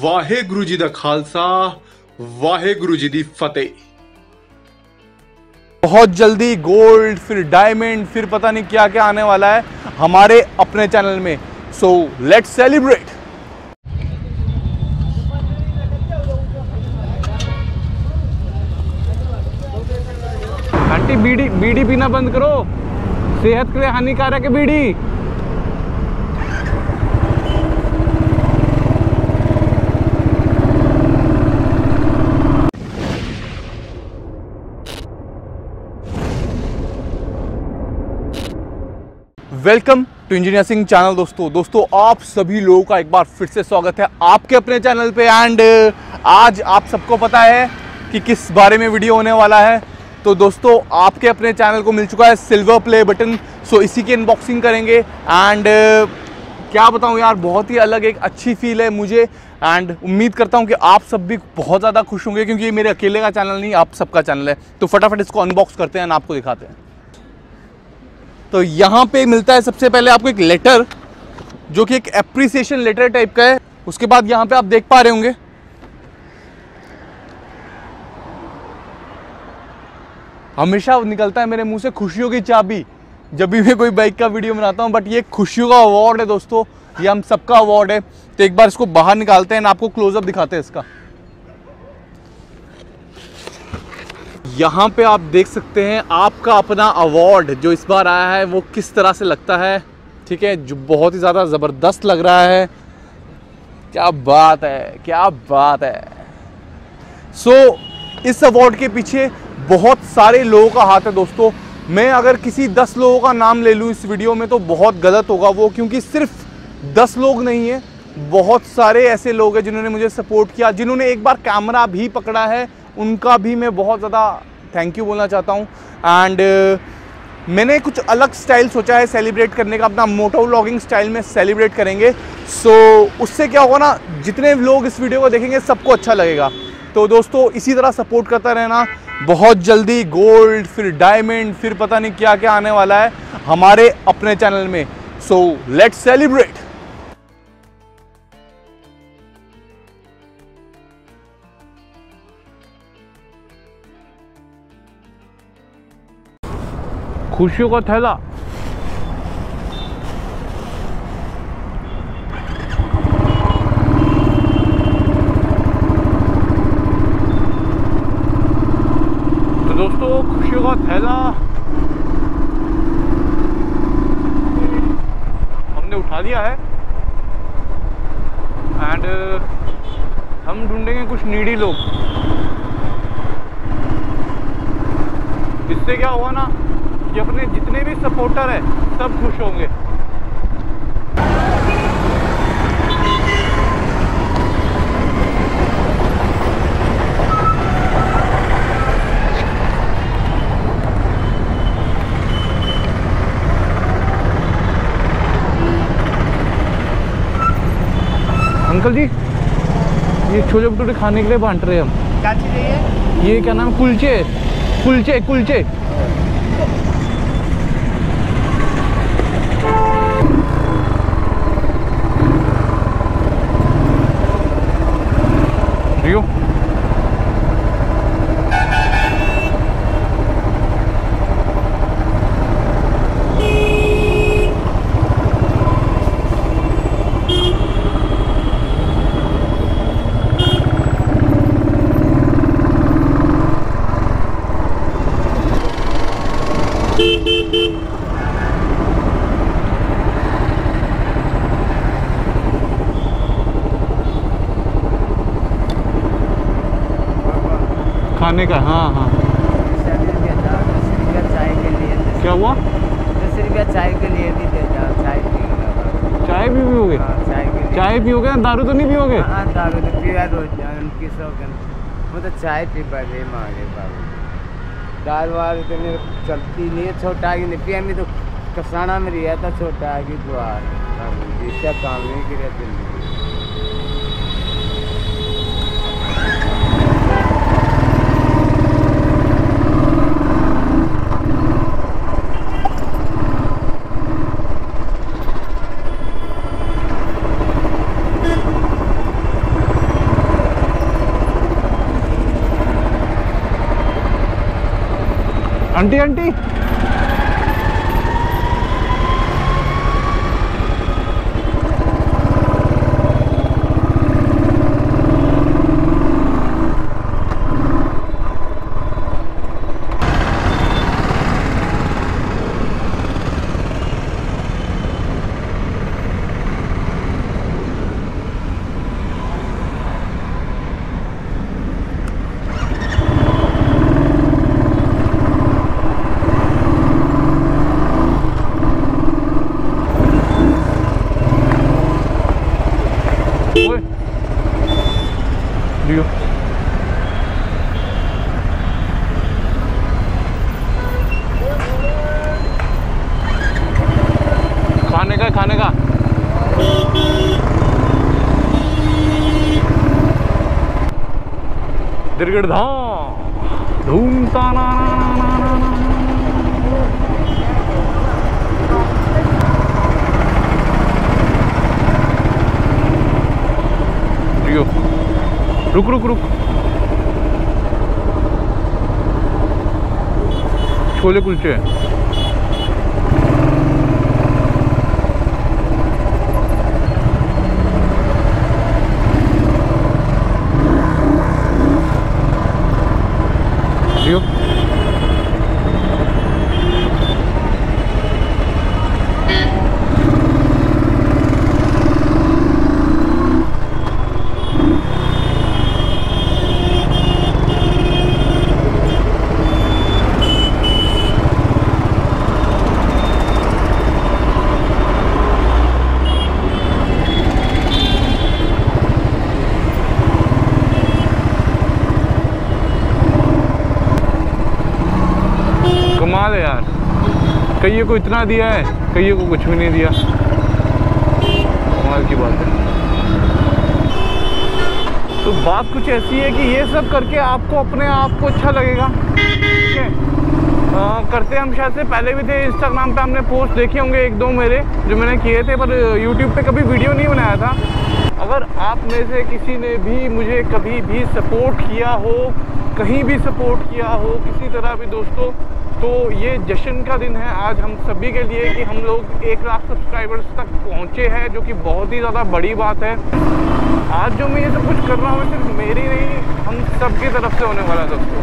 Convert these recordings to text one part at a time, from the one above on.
ਵਾਹਿਗੁਰੂ ਜੀ ਦਾ ਖਾਲਸਾ ਵਾਹਿਗੁਰੂ जी की फतेह। बहुत जल्दी गोल्ड फिर डायमंड फिर पता नहीं क्या क्या आने वाला है हमारे अपने चैनल में। So let's celebrate. Aunty bidi पीना बंद करो, सेहत के लिए हानिकारक है bidi. Welcome to engineer Singh channel. दोस्तों आप सभी लोगों का एक बार फिर से स्वागत है आपके अपने चैनल पे। एंड आज आप सबको पता है कि किस बारे में वीडियो होने वाला है। तो दोस्तों आपके अपने चैनल को मिल चुका है सिल्वर प्ले बटन। सो इसी की अनबॉक्सिंग करेंगे। एंड क्या बताऊं यार, बहुत ही अलग एक अच्छी फील है मुझे। एंड उम्मीद करता हूं कि आप सब भी बहुत ज़्यादा खुश होंगे क्योंकि ये मेरे अकेले का चैनल नहीं, आप सबका चैनल है। तो फटाफट इसको अनबॉक्स करते हैं और आपको दिखाते हैं। तो यहाँ पे मिलता है सबसे पहले आपको एक लेटर, जो कि एक एप्रिसिएशन लेटर टाइप का है। उसके बाद यहाँ पे आप देख पा रहे होंगे हमेशा निकलता है मेरे मुंह से खुशियों की चाबी जब भी मैं कोई बाइक का वीडियो बनाता हूँ। बट ये खुशियों का अवार्ड है दोस्तों, ये हम सबका अवार्ड है। तो एक बार इसको बाहर निकालते हैं ना, आपको क्लोजअप दिखाते हैं इसका। यहाँ पे आप देख सकते हैं आपका अपना अवार्ड जो इस बार आया है वो किस तरह से लगता है। ठीक है, जो बहुत ही ज़्यादा ज़बरदस्त लग रहा है। क्या बात है, क्या बात है। सो इस अवार्ड के पीछे बहुत सारे लोगों का हाथ है दोस्तों। मैं अगर किसी 10 लोगों का नाम ले लूँ इस वीडियो में तो बहुत गलत होगा वो, क्योंकि सिर्फ 10 लोग नहीं है, बहुत सारे ऐसे लोग हैं जिन्होंने मुझे सपोर्ट किया, जिन्होंने एक बार कैमरा भी पकड़ा है। उनका भी मैं बहुत ज़्यादा थैंक यू बोलना चाहता हूँ। एंड मैंने कुछ अलग स्टाइल सोचा है सेलिब्रेट करने का, अपना मोटो व्लॉगिंग स्टाइल में सेलिब्रेट करेंगे। सो उससे क्या होगा ना, जितने लोग इस वीडियो को देखेंगे सबको अच्छा लगेगा। तो दोस्तों इसी तरह सपोर्ट करता रहना। बहुत जल्दी गोल्ड फिर डायमंड फिर पता नहीं क्या क्या आने वाला है हमारे अपने चैनल में। So let's celebrate. खुशियों का थैला। तो दोस्तों खुशियों का थैला हमने उठा लिया है। एंड हम ढूंढेंगे कुछ नीडी लोग। इससे क्या हुआ ना कि अपने जितने भी सपोर्टर हैं सब खुश होंगे। अंकल जी ये छोले भटूरे खाने के लिए बांट रहे हैं हम। क्या चीज़ है ये, क्या नाम, कुलचे कुलचे कुलचे। खाने का, हाँ हाँ। चाय के लिए, क्या हुआ, 10 रुपया चाय के लिए भी देता। चाय भी पियोगे? चाय पियोगे, दारू तो नहीं पियोगे? हाँ दारू तो पिया दो, वो तो चाय पी पा रहे मांगे बाबू। दारू वारू तो मेरे चलती नहीं है, छोटा आगे नहीं पिया। मैं तो कसाना में रिया था, छोटा आगे द्वार क्या काम नहीं किया दिल्ली। आंटी आंटी खाने का दिरगड़ धाम धूमता ना रुक रुक रुक छोले कुलचे यार, कईयों को इतना दिया है, कईयों को कुछ भी नहीं दिया। कमाल की बात है। तो बात कुछ ऐसी है कि ये सब करके आपको अपने आप को अच्छा लगेगा। ठीक है, करते हम शायद से पहले भी थे। इंस्टाग्राम पे हमने पोस्ट देखे होंगे एक दो मेरे जो मैंने किए थे, पर यूट्यूब पे कभी वीडियो नहीं बनाया था। अगर आप में से किसी ने भी मुझे कभी भी सपोर्ट किया हो, कहीं भी सपोर्ट किया हो किसी तरह भी दोस्तों, तो ये जश्न का दिन है आज हम सभी के लिए कि हम लोग 1 लाख सब्सक्राइबर्स तक पहुंचे हैं, जो कि बहुत ही ज़्यादा बड़ी बात है। आज जो मैं ये सब कुछ कर रहा हूँ सिर्फ मेरी नहीं, हम सब की तरफ से होने वाला है दोस्तों।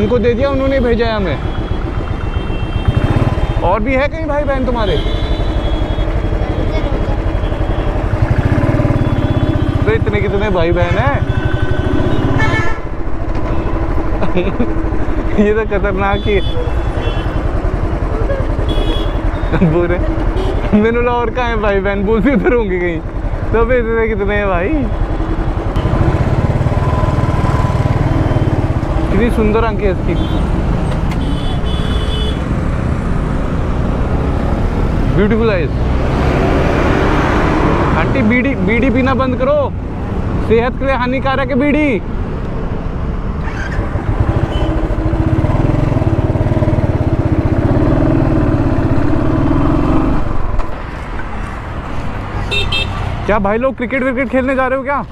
उनको दे दिया, उन्होंने भेजा है हमें। और भी है कहीं भाई बहन तुम्हारे? तो इतने कितने भाई बहन हैं? ये तो खतरनाक ही बुरे मैंने और कहाँ है भाई बहन, बोलती उधर होंगे कहीं। तो फिर इतने कितने हैं भाई? कितनी सुंदर आंखें इसकी, ब्यूटीफुल आइज। आंटी बीड़ी पीना बंद करो, सेहत के लिए हानिकारक है बीड़ी। क्या भाई लोग क्रिकेट विकेट खेलने जा रहे हो? क्या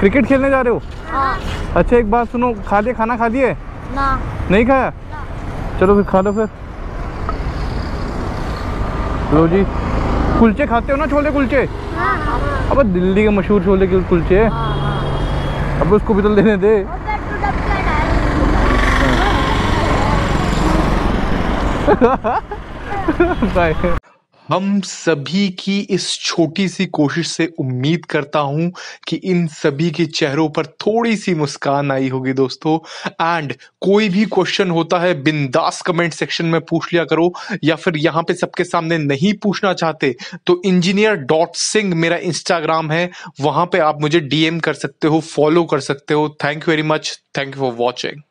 क्रिकेट खेलने जा रहे हो? हाँ। अच्छा एक बात सुनो, खा लिया खाना? खा लिए ना? नहीं खाया ना। चलो फिर खा लो फिर। लो जी, कुलचे खाते हो ना, छोले कुलचे? हाँ। अब दिल्ली के मशहूर छोले के कुलचे। हाँ। अब उसको भी तो लेने दे। हम सभी की इस छोटी सी कोशिश से उम्मीद करता हूं कि इन सभी के चेहरों पर थोड़ी सी मुस्कान आई होगी दोस्तों। एंड कोई भी क्वेश्चन होता है बिंदास कमेंट सेक्शन में पूछ लिया करो, या फिर यहां पे सबके सामने नहीं पूछना चाहते तो engineer.singh मेरा इंस्टाग्राम है, वहां पे आप मुझे डीएम कर सकते हो, फॉलो कर सकते हो। Thank you very much, thank you for watching.